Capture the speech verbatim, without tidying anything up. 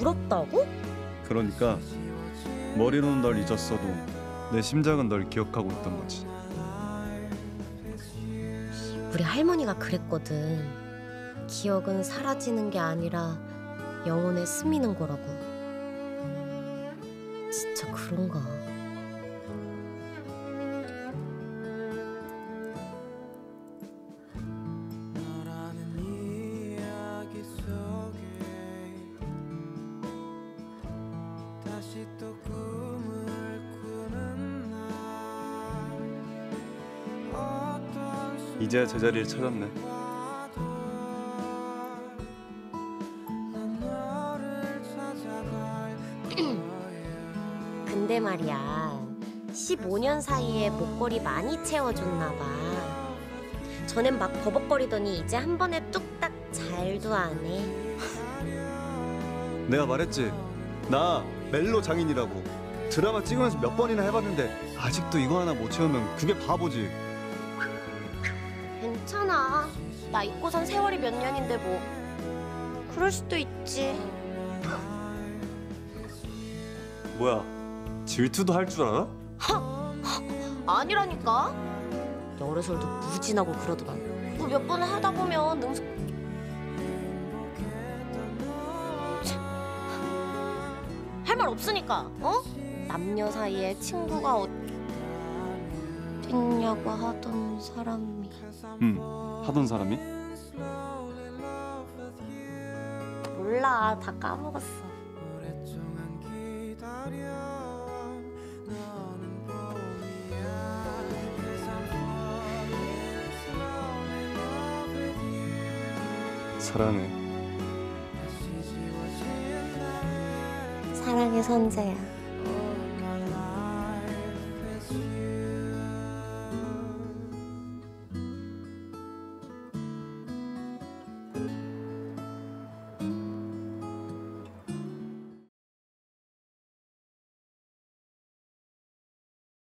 울었다고? 그러니까 머리로는 널 잊었어도 내 심장은 널 기억하고 있던 거지. 우리 할머니가 그랬거든. 기억은 사라지는 게 아니라 영혼에 스미는 거라고. 진짜 그런가? 이제야 제자리를 찾았네. 근데 말이야, 십오 년 사이에 목걸이 많이 채워줬나봐. 전엔 막 버벅거리더니 이제 한 번에 뚝딱 잘도 안 해. 내가 말했지, 나 멜로 장인이라고. 드라마 찍으면서 몇 번이나 해봤는데 아직도 이거 하나 못 채우면 그게 바보지. 괜찮아. 나 잊고 산 세월이 몇 년인데 뭐. 그럴 수도 있지. 뭐야, 질투도 할 줄 알아? 하! 아니라니까. 여러 설도 무진하고 그러더만. 뭐 몇 번을 하다 보면 능숙... 할 말 없으니까, 어? 남녀 사이에 친구가 어... 있냐고 하던 사람이. 응, 하던 사람이? 몰라, 다 까먹었어. 사랑해. 사랑해, 선재야.